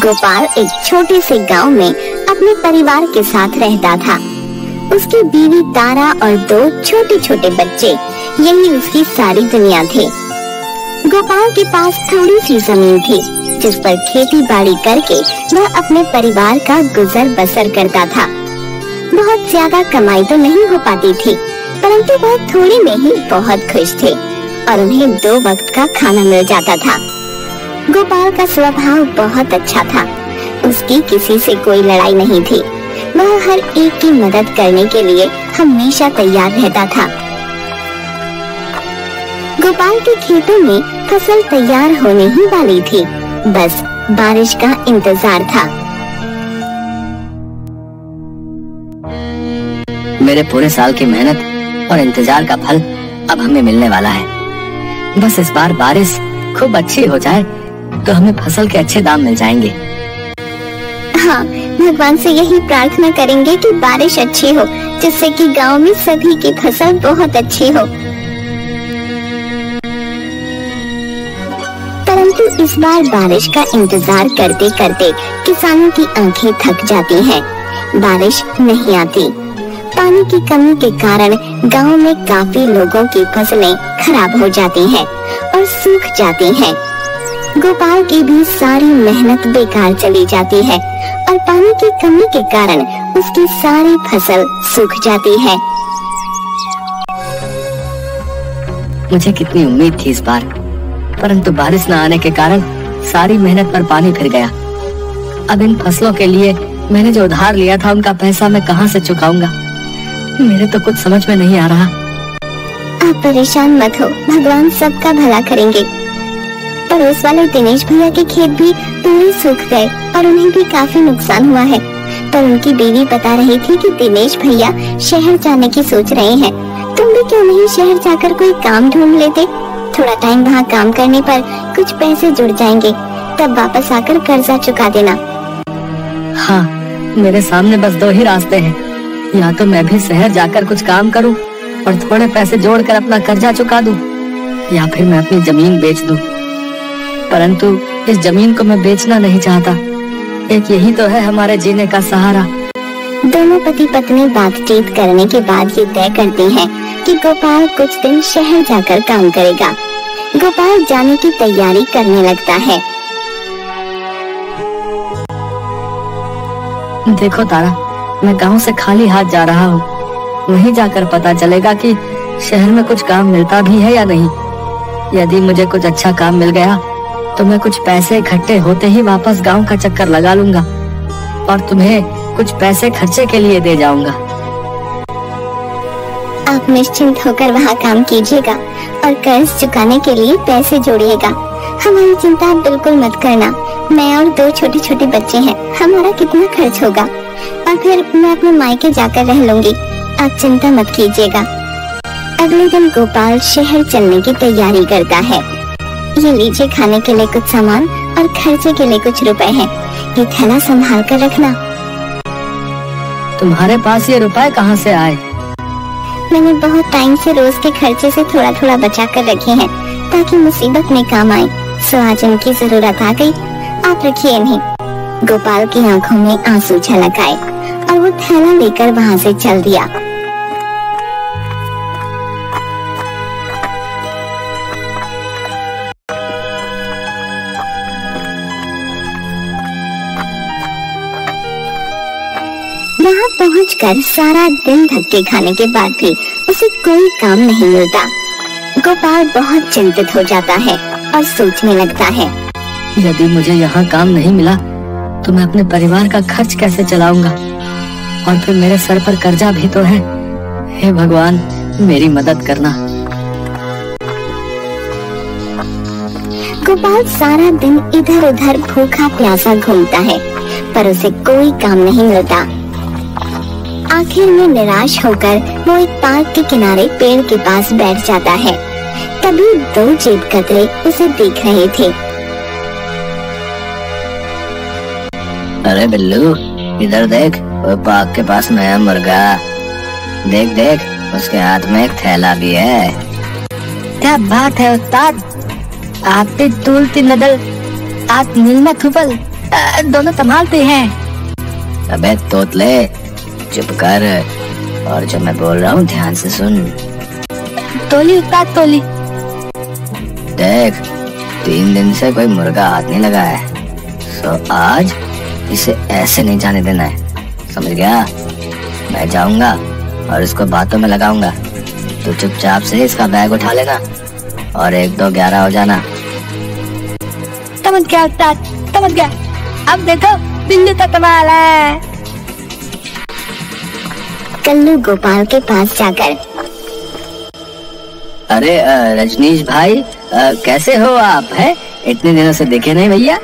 गोपाल एक छोटे से गांव में अपने परिवार के साथ रहता था। उसकी बीवी तारा और दो छोटे छोटे बच्चे, यही उसकी सारी दुनिया थी। गोपाल के पास थोड़ी सी जमीन थी जिस पर खेती बाड़ी करके वह अपने परिवार का गुजर बसर करता था। बहुत ज्यादा कमाई तो नहीं हो पाती थी, परंतु वह थोड़ी में ही बहुत खुश थे और उन्हें दो वक्त का खाना मिल जाता था। गोपाल का स्वभाव बहुत अच्छा था, उसकी किसी से कोई लड़ाई नहीं थी। वह हर एक की मदद करने के लिए हमेशा तैयार रहता था। गोपाल के खेतों में फसल तैयार होने ही वाली थी, बस बारिश का इंतजार था। मेरे पूरे साल की मेहनत और इंतजार का फल अब हमें मिलने वाला है। बस इस बार बारिश खूब अच्छी हो जाए तो हमें फसल के अच्छे दाम मिल जाएंगे। हाँ, भगवान से यही प्रार्थना करेंगे कि बारिश अच्छी हो जिससे कि गांव में सभी की फसल बहुत अच्छी हो। परंतु इस बार बारिश का इंतजार करते करते किसानों की आंखें थक जाती हैं। बारिश नहीं आती। पानी की कमी के कारण गांव में काफी लोगों की फसलें खराब हो जाती हैं और सूख जाती हैं। गोपाल की भी सारी मेहनत बेकार चली जाती है और पानी की कमी के कारण उसकी सारी फसल सूख जाती है। मुझे कितनी उम्मीद थी इस बार, परंतु बारिश न आने के कारण सारी मेहनत पर पानी फिर गया। अब इन फसलों के लिए मैंने जो उधार लिया था उनका पैसा मैं कहाँ से चुकाऊंगा? मेरे तो कुछ समझ में नहीं आ रहा। आप परेशान मत हो, भगवान सबका भला करेंगे। पड़ोस वाले दिनेश भैया के खेत भी पूरे सूख गए और उन्हें भी काफी नुकसान हुआ है, पर उनकी बीवी बता रही थी कि दिनेश भैया शहर जाने की सोच रहे हैं। तुम भी क्यों नहीं शहर जाकर कोई काम ढूंढ लेते? थोड़ा टाइम वहाँ काम करने पर कुछ पैसे जुड़ जाएंगे, तब वापस आकर कर्जा चुका देना। हाँ, मेरे सामने बस दो ही रास्ते हैं, या तो मैं भी शहर जाकर कुछ काम करूं और थोड़े पैसे जोड़कर अपना कर्जा चुका दूं, या फिर मैं अपनी जमीन बेच दूं। परंतु इस जमीन को मैं बेचना नहीं चाहता। एक यही तो है हमारे जीने का सहारा। दोनों पति पत्नी बातचीत करने के बाद ये तय करती हैं कि गोपाल कुछ दिन शहर जाकर काम करेगा। गोपाल जाने की तैयारी करने लगता है। देखो तारा, मैं गांव से खाली हाथ जा रहा हूँ। वहीं जाकर पता चलेगा कि शहर में कुछ काम मिलता भी है या नहीं। यदि मुझे कुछ अच्छा काम मिल गया तो मैं कुछ पैसे इकट्ठे होते ही वापस गांव का चक्कर लगा लूंगा और तुम्हें कुछ पैसे खर्चे के लिए दे जाऊंगा। आप निश्चिंत होकर वहाँ काम कीजिएगा और कर्ज चुकाने के लिए पैसे जोड़िएगा। हमारी चिंता बिल्कुल मत करना। मैं और दो छोटे छोटे बच्चे हैं, हमारा कितना खर्च होगा और फिर मैं अपने मायके जाकर रह लूंगी। आप चिंता मत कीजिएगा। अगले दिन गोपाल शहर चलने की तैयारी करता है। ये लीजिए खाने के लिए कुछ सामान और खर्चे के लिए कुछ रुपए हैं। ये थैला संभाल कर रखना। तुम्हारे पास ये रुपए कहाँ से आए? मैंने बहुत टाइम से रोज के खर्चे से थोड़ा थोड़ा बचा कर रखे हैं ताकि मुसीबत में काम आए, सो आज इनकी जरूरत आ गयी। आप रखिए इन्हें। गोपाल की आंखों में आंसू छलक आए और वो थैला लेकर वहाँ से चल दिया। यहाँ पहुँचकर सारा दिन धक्के खाने के बाद भी उसे कोई काम नहीं मिलता। गोपाल बहुत चिंतित हो जाता है और सोचने लगता है, यदि मुझे यहाँ काम नहीं मिला तो मैं अपने परिवार का खर्च कैसे चलाऊंगा? और फिर मेरे सर पर कर्जा भी तो है। हे भगवान, मेरी मदद करना। गोपाल सारा दिन इधर उधर भूखा प्यासा घूमता है, पर उसे कोई काम नहीं मिलता। आखिर में निराश होकर वो एक पार्क के किनारे पेड़ के पास बैठ जाता है। तभी दो चीत कतरे उसे देख रहे थे। अरे बिल्लू, इधर देख, वो बाघ के पास नया मुर्गा। देख देख, उसके हाथ में एक थैला भी है। क्या बात है उस्ताद, आप पे तूलती नदल, आप नीलमा थुपल, दोनों संभालते हैं। अबे तोतले चुप कर, और जो मैं बोल रहा हूँ ध्यान से सुन। तोली उस्ताद तोली। देख 3 दिन से कोई मुर्गा हाथ नहीं लगा है, सो आज इसे ऐसे नहीं जाने देना है, समझ गया? मैं जाऊंगा और इसको बातों में लगाऊंगा। तू चुपचाप से इसका बैग उठा लेना और 1-2-11 हो जाना। समझ गया उस्ताद, समझ गया। अब देखो बिल्लू का कमाल है। कल्लू गोपाल के पास जाकर, अरे रजनीश भाई कैसे हो आप? हैं इतने दिनों से देखे नहीं भैया।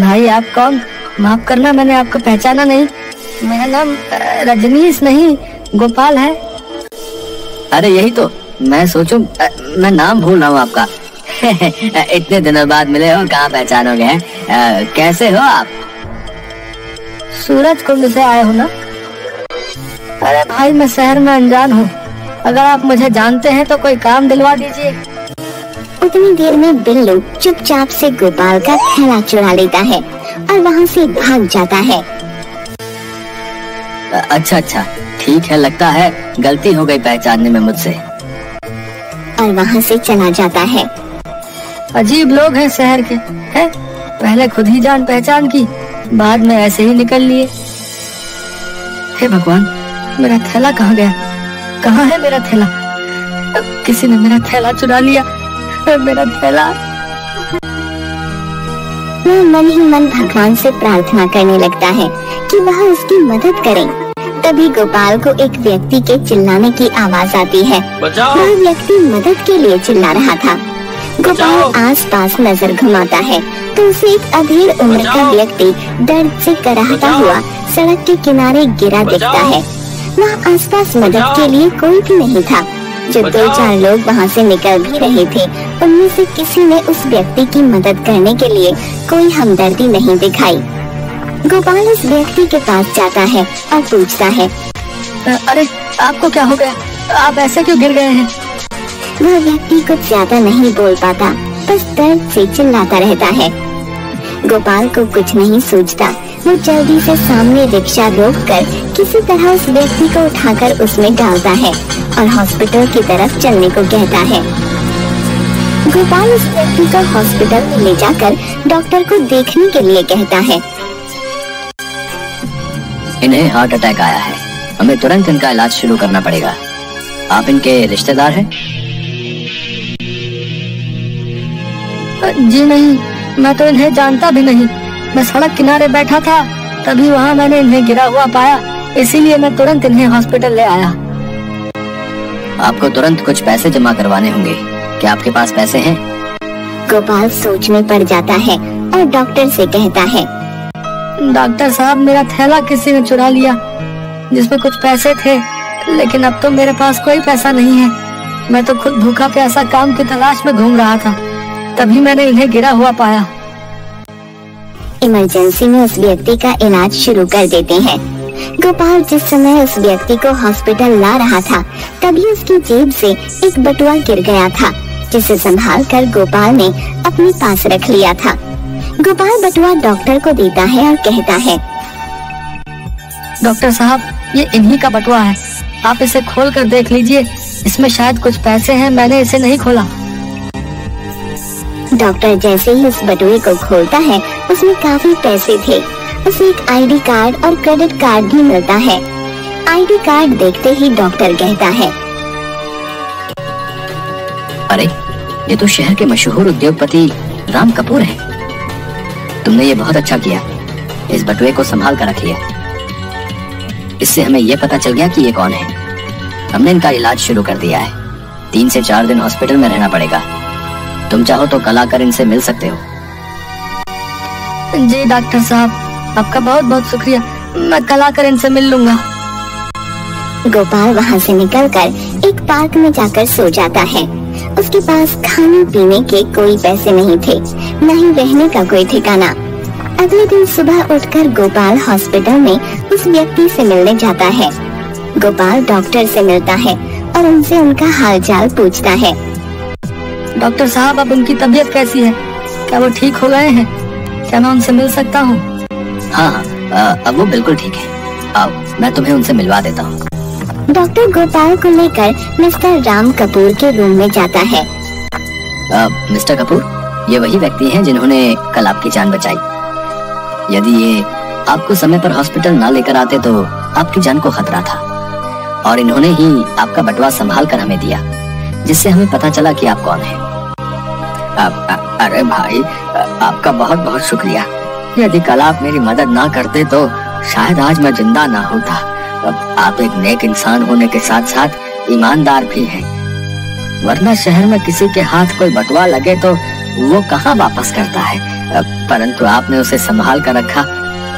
भाई आप कौन? माफ करना मैंने आपको पहचाना नहीं। मेरा नाम रजनीश नहीं गोपाल है। अरे यही तो मैं सोचूं, मैं नाम भूल रहा हूँ आपका। इतने दिनों बाद मिले हो, कहाँ पहचानोगे? कैसे हो आप? सूरज कुंड से आए हो ना? अरे भाई मैं शहर में अनजान हूँ, अगर आप मुझे जानते हैं तो कोई काम दिलवा दीजिए। उतनी देर में बिल्लू चुपचाप से गोपाल का थैला चुरा लेता है और वहाँ से भाग जाता है। अच्छा अच्छा ठीक है, लगता है गलती हो गई पहचानने में मुझसे। और वहाँ से चला जाता है। अजीब लोग हैं शहर के, हैं? पहले खुद ही जान पहचान की, बाद में ऐसे ही निकल लिए। हे भगवान, मेरा थैला कहाँ गया? कहाँ है मेरा थैला? किसी ने मेरा थैला चुरा लिया। मेरा थैला। वो मन ही मन भगवान से प्रार्थना करने लगता है कि वह उसकी मदद करें। तभी गोपाल को एक व्यक्ति के चिल्लाने की आवाज आती है। वह व्यक्ति मदद के लिए चिल्ला रहा था। गोपाल आसपास नजर घुमाता है तो उसे एक अधेड़ उम्र का व्यक्ति दर्द से कराहता हुआ सड़क के किनारे गिरा दिखता है। वहाँ आसपास मदद के लिए कोई भी नहीं था। जो 2-4 लोग वहाँ से निकल भी रहे थे, उनमें से किसी ने उस व्यक्ति की मदद करने के लिए कोई हमदर्दी नहीं दिखाई। गोपाल उस व्यक्ति के पास जाता है और पूछता है, अरे आपको क्या हो गया? आप ऐसे क्यों गिर गए हैं? वह व्यक्ति कुछ ज्यादा नहीं बोल पाता, बस दर्द से चिल्लाता रहता है। गोपाल को कुछ नहीं सूझता। वो जल्दी से सामने रिक्शा रोककर किसी तरह उस व्यक्ति को उठाकर उसमें डालता है और हॉस्पिटल की तरफ चलने को कहता है। गोपाल उस व्यक्ति को हॉस्पिटल में ले जाकर डॉक्टर को देखने के लिए कहता है। इन्हें हार्ट अटैक आया है, हमें तुरंत इनका इलाज शुरू करना पड़ेगा। आप इनके रिश्तेदार हैं? जी नहीं, मैं तो इन्हें जानता भी नहीं। मैं सड़क किनारे बैठा था, तभी वहाँ मैंने इन्हें गिरा हुआ पाया, इसीलिए मैं तुरंत इन्हें हॉस्पिटल ले आया। आपको तुरंत कुछ पैसे जमा करवाने होंगे, क्या आपके पास पैसे हैं? गोपाल सोच में पड़ जाता है और डॉक्टर से कहता है, डॉक्टर साहब मेरा थैला किसी ने चुरा लिया, जिसमें कुछ पैसे थे, लेकिन अब तो मेरे पास कोई पैसा नहीं है। मैं तो खुद भूखा प्यासा काम की तलाश में घूम रहा था, तभी मैंने इन्हें गिरा हुआ पाया। इमरजेंसी में उस व्यक्ति का इलाज शुरू कर देते हैं। गोपाल जिस समय उस व्यक्ति को हॉस्पिटल ला रहा था, तभी उसकी जेब से एक बटुआ गिर गया था, जिसे संभालकर गोपाल ने अपने पास रख लिया था। गोपाल बटुआ डॉक्टर को देता है और कहता है, डॉक्टर साहब ये इन्हीं का बटुआ है, आप इसे खोल कर देख लीजिए, इसमें शायद कुछ पैसे हैं, मैंने इसे नहीं खोला। डॉक्टर जैसे ही उस बटुए को खोलता है, उसमें काफी पैसे थे। उसे एक आईडी कार्ड और क्रेडिट कार्ड भी मिलता है। आईडी कार्ड देखते ही डॉक्टर कहता है, अरे ये तो शहर के मशहूर उद्योगपति राम कपूर हैं। तुमने ये बहुत अच्छा किया, इस बटुए को संभाल कर रख लिया। इससे हमें ये पता चल गया कि ये कौन है। हमने इनका इलाज शुरू कर दिया है। 3 से 4 दिन हॉस्पिटल में रहना पड़ेगा। तुम चाहो तो कल आकर इनसे मिल सकते हो। जी डॉक्टर साहब, आपका बहुत बहुत शुक्रिया, मैं कल आकर इनसे मिल लूंगा। गोपाल वहाँ से निकलकर एक पार्क में जाकर सो जाता है। उसके पास खाने पीने के कोई पैसे नहीं थे, न ही रहने का कोई ठिकाना। अगले दिन सुबह उठकर गोपाल हॉस्पिटल में उस व्यक्ति से मिलने जाता है। गोपाल डॉक्टर से मिलता है और उनसे उनका हालचाल पूछता है। डॉक्टर साहब अब उनकी तबीयत कैसी है? क्या वो ठीक हो गए हैं? क्या मैं उनसे मिल सकता हूँ? हाँ, अब वो बिल्कुल ठीक है। आओ, मैं तुम्हें उनसे मिलवा देता हूँ। डॉक्टर गोपाल को लेकर मिस्टर राम कपूर के रूम में जाता है। मिस्टर कपूर, ये वही व्यक्ति हैं जिन्होंने कल आपकी जान बचाई। यदि ये आपको समय पर हॉस्पिटल ना लेकर आते तो आपकी जान को खतरा था, और इन्होंने ही आपका बटवा संभाल कर हमें दिया, जिससे हमें पता चला कि आप कौन हैं। अरे भाई, आपका बहुत बहुत शुक्रिया। यदि कल आप मेरी मदद ना करते तो शायद आज मैं जिंदा ना होता। आप एक नेक इंसान होने के साथ साथ ईमानदार भी हैं, वरना शहर में किसी के हाथ कोई बटवा लगे तो वो कहाँ वापस करता है। परंतु आपने उसे संभाल कर रखा।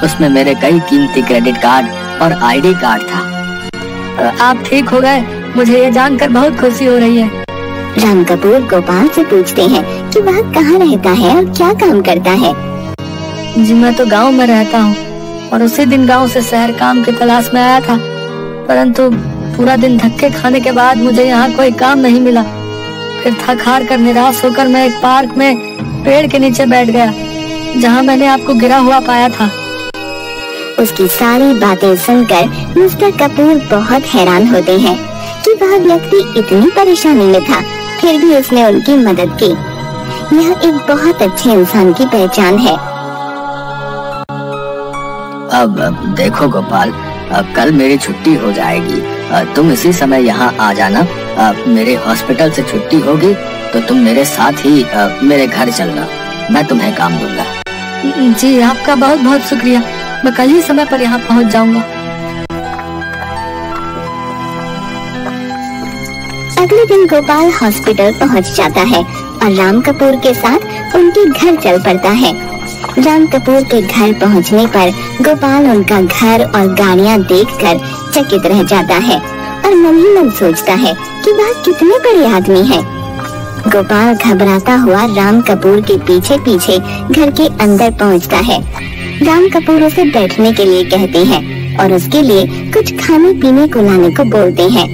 उसमें मेरे कई कीमती क्रेडिट कार्ड और आईडी कार्ड था। आप ठीक हो गए, मुझे ये जानकर बहुत खुशी हो रही है। राम कपूर गोपाल से पूछते हैं कि वह कहाँ रहता है और क्या काम करता है। जी, मैं तो गांव में रहता हूँ और उसी दिन गांव से शहर काम की तलाश में आया था, परंतु पूरा दिन धक्के खाने के बाद मुझे यहाँ कोई काम नहीं मिला। फिर थक हार कर निराश होकर मैं एक पार्क में पेड़ के नीचे बैठ गया, जहाँ मैंने आपको गिरा हुआ पाया था। उसकी सारी बातें सुनकर मिस्टर कपूर बहुत हैरान होते हैं कि वह व्यक्ति इतनी परेशानी में था, फिर भी उसने उनकी मदद की। यह एक बहुत अच्छे इंसान की पहचान है। अब देखो गोपाल, अब कल मेरी छुट्टी हो जाएगी। तुम इसी समय यहाँ आ जाना। मेरे हॉस्पिटल से छुट्टी होगी तो तुम मेरे साथ ही मेरे घर चलना, मैं तुम्हें काम दूंगा। जी, आपका बहुत बहुत शुक्रिया। मैं कल ही समय पर यहाँ पहुँच जाऊँगा। अगले दिन गोपाल हॉस्पिटल पहुंच जाता है और राम कपूर के साथ उनके घर चल पड़ता है। राम कपूर के घर पहुंचने पर गोपाल उनका घर और गाड़ियां देखकर चकित रह जाता है और मन ही मन सोचता है कि वह कितने बड़े आदमी है। गोपाल घबराता हुआ राम कपूर के पीछे पीछे घर के अंदर पहुंचता है। राम कपूर उसे बैठने के लिए कहते हैं और उसके लिए कुछ खाने पीने को लाने को बोलते हैं।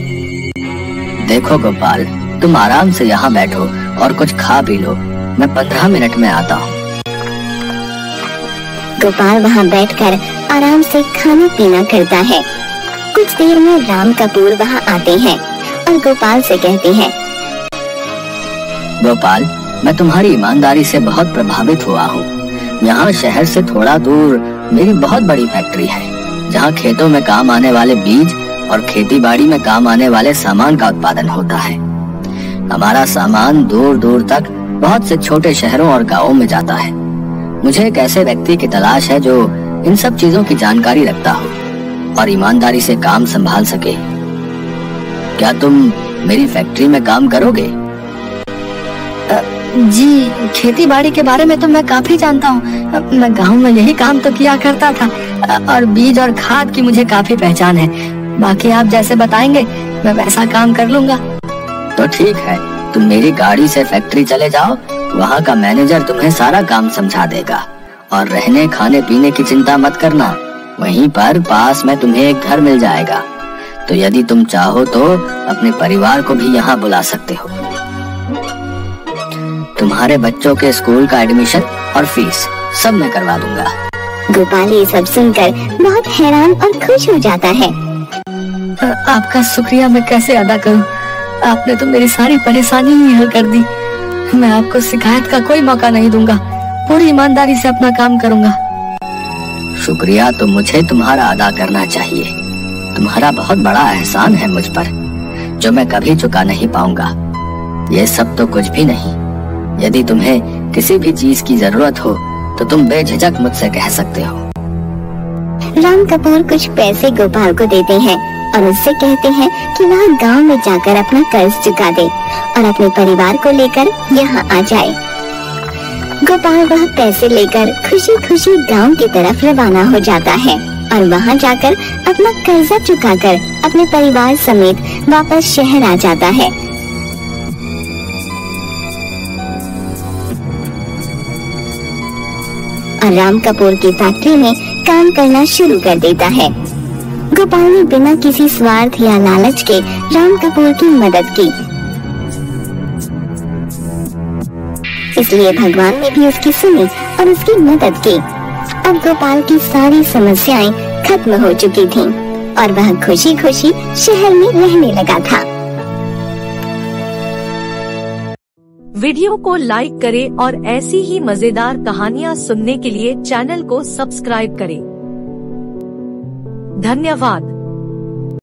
देखो गोपाल, तुम आराम से यहाँ बैठो और कुछ खा पी लो, मैं 15 मिनट में आता हूँ। गोपाल वहाँ बैठकर आराम से खाना पीना करता है। कुछ देर में राम कपूर वहाँ आते हैं और गोपाल से कहते हैं, गोपाल, मैं तुम्हारी ईमानदारी से बहुत प्रभावित हुआ हूँ। यहाँ शहर से थोड़ा दूर मेरी बहुत बड़ी फैक्ट्री है, जहाँ खेतों में काम आने वाले बीज और खेतीबाड़ी में काम आने वाले सामान का उत्पादन होता है। हमारा सामान दूर दूर तक बहुत से छोटे शहरों और गांवों में जाता है। मुझे एक ऐसे व्यक्ति की तलाश है जो इन सब चीजों की जानकारी रखता हो और ईमानदारी से काम संभाल सके। क्या तुम मेरी फैक्ट्री में काम करोगे? जी, खेतीबाड़ी के बारे में तो मैं काफी जानता हूँ। मैं गाँव में यही काम तो किया करता था और बीज और खाद की मुझे काफी पहचान है। बाकी आप जैसे बताएंगे मैं वैसा काम कर लूँगा। तो ठीक है, तुम मेरी गाड़ी से फैक्ट्री चले जाओ, वहाँ का मैनेजर तुम्हें सारा काम समझा देगा। और रहने खाने पीने की चिंता मत करना, वहीं पर पास में तुम्हें एक घर मिल जाएगा। तो यदि तुम चाहो तो अपने परिवार को भी यहाँ बुला सकते हो। तुम्हारे बच्चों के स्कूल का एडमिशन और फीस सब मैं करवा दूंगा। गोपाल ये सब सुनकर बहुत हैरान और खुश हो जाता है। आपका शुक्रिया मैं कैसे अदा करूं? आपने तो मेरी सारी परेशानी ही हल कर दी। मैं आपको शिकायत का कोई मौका नहीं दूंगा, पूरी ईमानदारी से अपना काम करूंगा। शुक्रिया तो मुझे तुम्हारा अदा करना चाहिए। तुम्हारा बहुत बड़ा एहसान है मुझ पर, जो मैं कभी चुका नहीं पाऊंगा। ये सब तो कुछ भी नहीं। यदि तुम्हें किसी भी चीज की जरूरत हो तो तुम बेझिझक मुझसे कह सकते हो। राम कपूर कुछ पैसे गोपाल को देते हैं और उससे कहते हैं कि वह गांव में जाकर अपना कर्ज चुका दे और अपने परिवार को लेकर यहाँ आ जाए। गोपाल वह पैसे लेकर खुशी खुशी गांव की तरफ रवाना हो जाता है और वहाँ जाकर अपना कर्जा चुकाकर अपने परिवार समेत वापस शहर आ जाता है। और राम कपूर की फैक्ट्री में काम करना शुरू कर देता है। गोपाल ने बिना किसी स्वार्थ या लालच के राम कपूर की मदद की। इसलिए भगवान ने भी उसकी सुनी और उसकी मदद की। अब गोपाल की सारी समस्याएं खत्म हो चुकी थीं और वह खुशी खुशी शहर में रहने लगा था। वीडियो को लाइक करें और ऐसी ही मजेदार कहानियाँ सुनने के लिए चैनल को सब्सक्राइब करें। धन्यवाद।